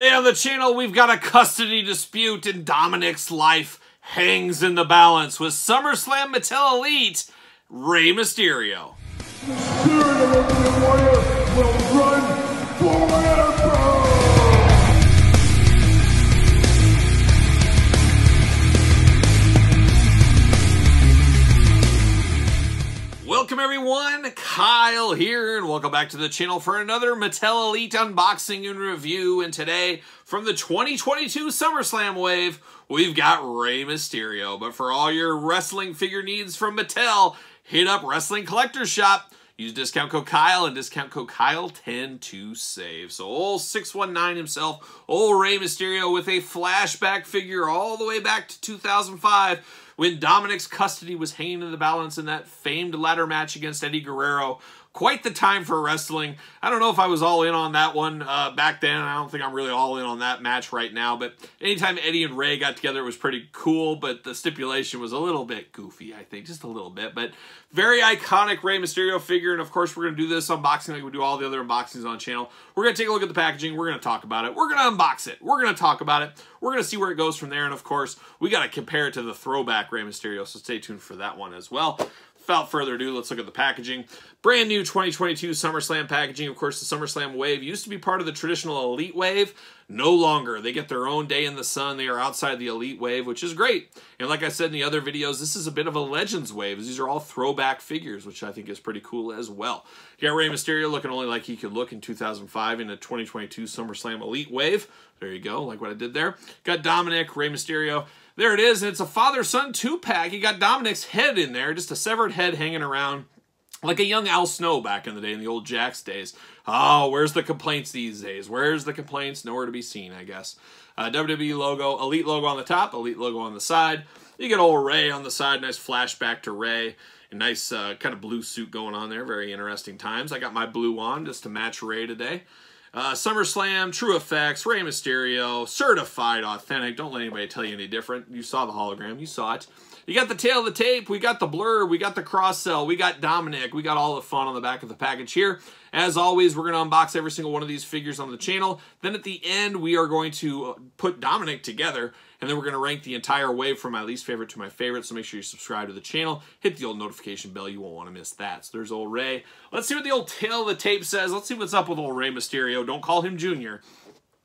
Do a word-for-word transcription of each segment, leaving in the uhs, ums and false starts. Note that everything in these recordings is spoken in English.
Today on the channel, we've got a custody dispute and Dominic's life hangs in the balance with SummerSlam Mattel Elite, Rey Mysterio. The spirit of the Ultimate Warrior will run forever! Welcome everyone, Kyle here, and welcome back to the channel for another Mattel Elite unboxing and review. And today, from the twenty twenty-two SummerSlam wave, we've got Rey Mysterio. But for all your wrestling figure needs from Mattel, hit up Wrestling Collector's Shop. Use discount code Kyle and discount code Kyle ten to save. So old six one nine himself, old Rey Mysterio, with a flashback figure all the way back to two thousand five when Dominic's custody was hanging in the balance in that famed ladder match against Eddie Guerrero. Quite the time for wrestling. I don't know if I was all in on that one uh, back then. I don't think I'm really all in on that match right now. But anytime Eddie and Rey got together, it was pretty cool. But the stipulation was a little bit goofy, I think. Just a little bit. But very iconic Rey Mysterio figure. And, of course, we're going to do this unboxing like we do all the other unboxings on the channel. We're going to take a look at the packaging. We're going to talk about it. We're going to unbox it. We're going to talk about it. We're going to see where it goes from there. And, of course, we got to compare it to the throwback Rey Mysterio. So stay tuned for that one as well. Without further ado, let's look at the packaging. Brand new twenty twenty-two SummerSlam packaging. Of course, the SummerSlam wave used to be part of the traditional Elite wave. No longer. They get their own day in the sun. They are outside the Elite wave, which is great. And like I said in the other videos, this is a bit of a Legends wave. These are all throwback figures, which I think is pretty cool as well. You got Rey Mysterio looking only like he could look in two thousand five in a twenty twenty-two SummerSlam Elite wave. There you go, like what I did there. Got Dominic, Rey Mysterio. There it is, and it's a father-son two-pack. You got Dominic's head in there, just a severed head hanging around like a young Al Snow back in the day, in the old Jax days. Oh, where's the complaints these days? Where's the complaints? Nowhere to be seen, I guess. Uh, W W E logo, Elite logo on the top, Elite logo on the side. You get old Rey on the side, nice flashback to Rey. A nice uh, kind of blue suit going on there, very interesting times. I got my blue on just to match Rey today. Uh, SummerSlam, True Effects, Rey Mysterio, certified authentic. Don't let anybody tell you any different. You saw the hologram. You saw it. You got the tail of the tape. We got the blur. We got the cross-sell. We got Dominic. We got all the fun on the back of the package here. As always, we're going to unbox every single one of these figures on the channel. Then at the end, we are going to put Dominic together, and then we're going to rank the entire wave from my least favorite to my favorite. So make sure you subscribe to the channel. Hit the old notification bell. You won't want to miss that. So there's old Rey. Let's see what the old tail of the tape says. Let's see what's up with old Rey Mysterio. Don't call him Junior.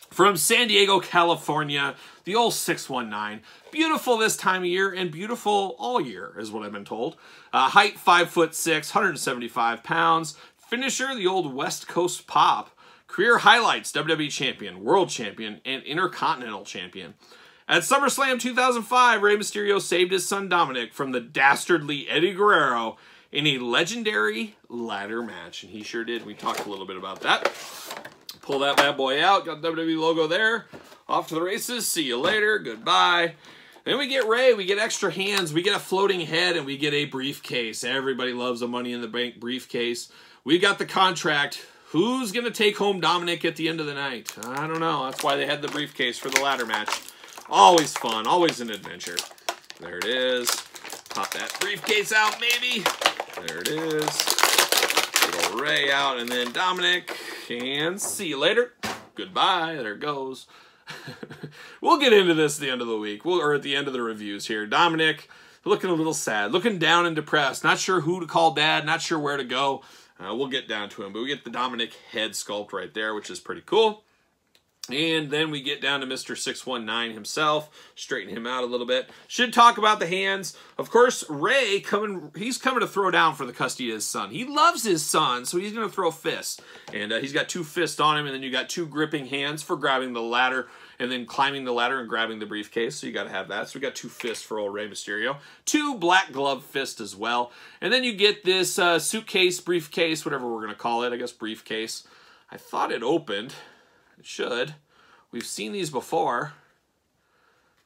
From San Diego, California, the old six one nine. Beautiful this time of year, and beautiful all year, is what I've been told. Uh, height, five foot six, one hundred seventy-five pounds. Finisher, the old West Coast Pop. Career highlights, W W E Champion, World Champion, and Intercontinental Champion. At SummerSlam two thousand five, Rey Mysterio saved his son Dominic from the dastardly Eddie Guerrero in a legendary ladder match, and he sure did. We talked a little bit about that. Pull that bad boy out. Got the W W E logo there. Off to the races. See you later. Goodbye. Then we get Rey. We get extra hands. We get a floating head, and we get a briefcase. Everybody loves a Money in the Bank briefcase. We got the contract. Who's going to take home Dominic at the end of the night? I don't know. That's why they had the briefcase for the ladder match. Always fun. Always an adventure. There it is. Pop that briefcase out, maybe. There it is. Little Rey out, and then Dominic. And see you later. Goodbye. There it goes. We'll get into this at the end of the week, we'll, or at the end of the reviews here. Dominic looking a little sad, looking down and depressed, not sure who to call dad, not sure where to go. Uh, we'll get down to him, but we get the Dominic head sculpt right there, which is pretty cool. And then we get down to Mister six one nine himself, straighten him out a little bit. Should talk about the hands. Of course, Rey, coming, he's coming to throw down for the custody of his son. He loves his son, so he's going to throw fists. And uh, he's got two fists on him, and then you got two gripping hands for grabbing the ladder and then climbing the ladder and grabbing the briefcase. So you got to have that. So we got two fists for old Rey Mysterio. Two black glove fists as well. And then you get this uh, suitcase, briefcase, whatever we're going to call it. I guess briefcase. I thought it opened. It should. We've seen these before.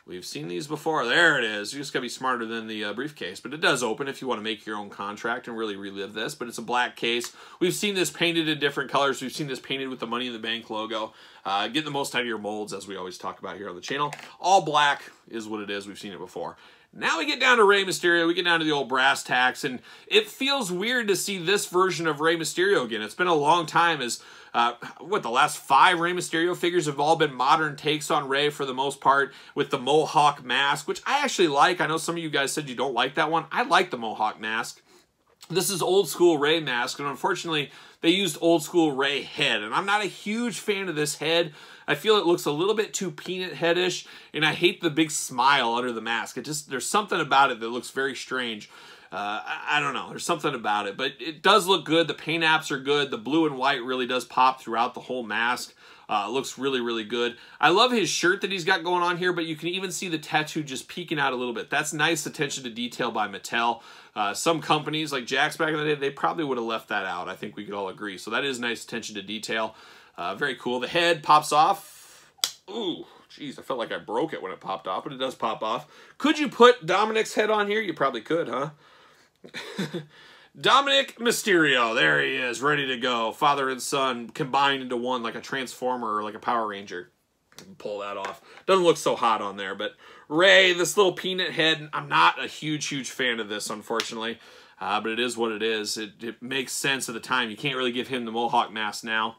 We've seen these before. There it is. You just got to be smarter than the uh, briefcase. But it does open if you want to make your own contract and really relive this. But it's a black case. We've seen this painted in different colors. We've seen this painted with the Money in the Bank logo. Uh, get the most out of your molds, as we always talk about here on the channel. All black is what it is. We've seen it before. Now we get down to Rey Mysterio. We get down to the old brass tacks, and it feels weird to see this version of Rey Mysterio again. It's been a long time as, uh, what, the last five Rey Mysterio figures have all been modern takes on Rey for the most part, with the Mohawk mask, which I actually like. I know some of you guys said you don't like that one. I like the Mohawk mask. This is old school Rey mask, and unfortunately, they used old school Rey head, and I'm not a huge fan of this head. I feel it looks a little bit too peanut headish, and I hate the big smile under the mask. It just, there's something about it that looks very strange. Uh, I, I don't know. There's something about it, but it does look good. The paint apps are good. The blue and white really does pop throughout the whole mask. Uh, looks really, really good. I love his shirt that he's got going on here, but you can even see the tattoo just peeking out a little bit. That's nice attention to detail by Mattel. Uh, some companies, like Jax back in the day, they probably would have left that out. I think we could all agree. So that is nice attention to detail. Uh, very cool. The head pops off. Ooh, jeez, I felt like I broke it when it popped off, but it does pop off. Could you put Dominic's head on here? You probably could, huh? Dominic Mysterio, there he is, ready to go. Father and son combined into one like a Transformer or like a Power Ranger. Pull that off. Doesn't look so hot on there, but Rey, this little peanut head, I'm not a huge, huge fan of this, unfortunately, uh, but it is what it is. It, it makes sense at the time. You can't really give him the Mohawk mask now.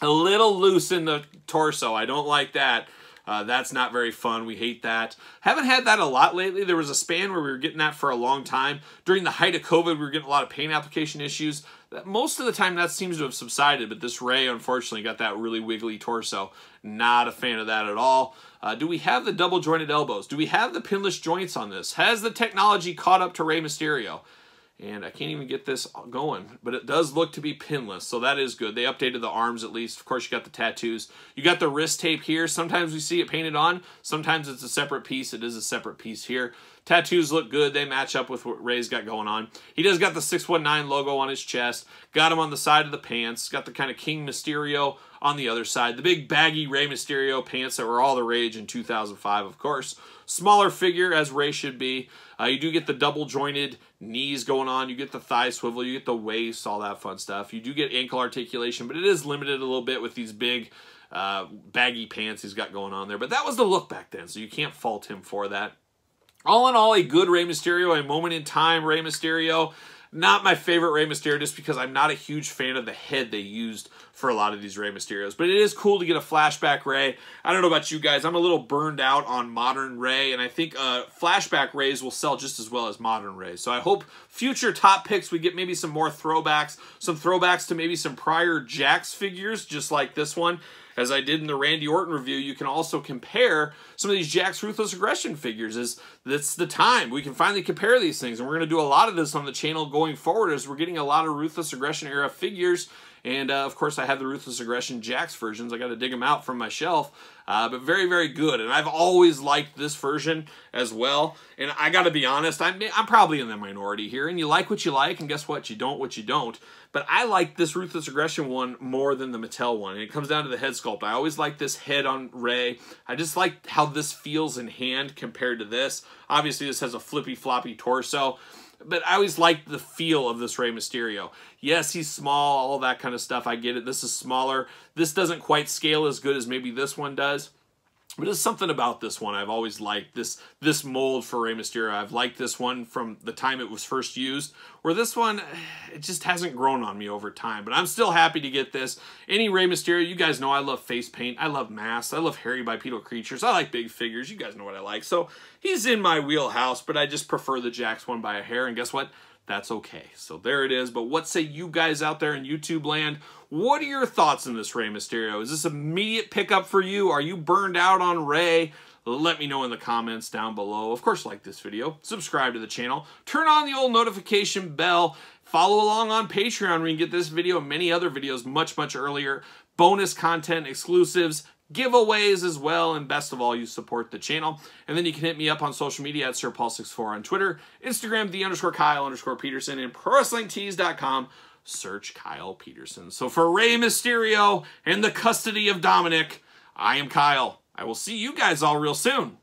A little loose in the torso. I don't like that. Uh, that's not very fun. We hate that. Haven't had that a lot lately. There was a span where we were getting that for a long time. During the height of COVID, we were getting a lot of paint application issues. Most of the time, that seems to have subsided, but this Rey, unfortunately, got that really wiggly torso. Not a fan of that at all. Uh, do we have the double-jointed elbows? Do we have the pinless joints on this? Has the technology caught up to Rey Mysterio? And I can't even get this going, but it does look to be pinless, so that is good. They updated the arms at least. Of course, you got the tattoos. You got the wrist tape here. Sometimes we see it painted on. Sometimes it's a separate piece. It is a separate piece here. Tattoos look good. They match up with what Rey's got going on. He does got the six one nine logo on his chest. Got him on the side of the pants. Got the kind of King Mysterio on the other side. The big baggy Rey Mysterio pants that were all the rage in two thousand five, of course. Smaller figure, as Rey should be. Uh, you do get the double-jointed knees going on. You get the thigh swivel. You get the waist, all that fun stuff. You do get ankle articulation, but it is limited a little bit with these big uh, baggy pants he's got going on there. But that was the look back then, so you can't fault him for that. All in all, a good Rey Mysterio, a moment-in-time Rey Mysterio. Not my favorite Rey Mysterio just because I'm not a huge fan of the head they used for a lot of these Rey Mysterios. But it is cool to get a flashback Rey. I don't know about you guys. I'm a little burned out on modern Rey, and I think uh, flashback Reys will sell just as well as modern Reys. So I hope future top picks we get maybe some more throwbacks, some throwbacks to maybe some prior Jax figures just like this one. As I did in the Randy Orton review, you can also compare some of these Jax Ruthless Aggression figures. As that's the time. We can finally compare these things, and we're going to do a lot of this on the channel going forward as we're getting a lot of Ruthless Aggression era figures. And, uh, of course, I have the Ruthless Aggression Jax versions. I got to dig them out from my shelf. Uh, but very, very good. And I've always liked this version as well. And I got to be honest, I'm, I'm probably in the minority here. And you like what you like, and guess what? You don't what you don't. But I like this Ruthless Aggression one more than the Mattel one. And it comes down to the head sculpt. I always like this head on Rey. I just like how this feels in hand compared to this. Obviously, this has a flippy-floppy torso. But I always liked the feel of this Rey Mysterio. Yes, he's small, all that kind of stuff. I get it. This is smaller. This doesn't quite scale as good as maybe this one does. But there's something about this one I've always liked. This this mold for Rey Mysterio. I've liked this one from the time it was first used. Where this one, it just hasn't grown on me over time. But I'm still happy to get this. Any Rey Mysterio, you guys know I love face paint. I love masks. I love hairy bipedal creatures. I like big figures. You guys know what I like. So he's in my wheelhouse, but I just prefer the Jax one by a hair. And guess what? That's okay. So there it is. But what say you guys out there in YouTube land? What are your thoughts on this Rey Mysterio? Is this immediate pickup for you? Are you burned out on Rey? Let me know in the comments down below. Of course, like this video, subscribe to the channel, turn on the old notification bell, follow along on Patreon where you can get this video and many other videos much, much earlier. Bonus content, exclusives, giveaways as well, and best of all, you support the channel. And then you can hit me up on social media at Sir Paul sixty-four on Twitter, Instagram, the underscore Kyle underscore Peterson, and Pro Wrestling Tees dot com. Search Kyle Peterson. So for Rey Mysterio and the custody of Dominic, I am Kyle. I will see you guys all real soon.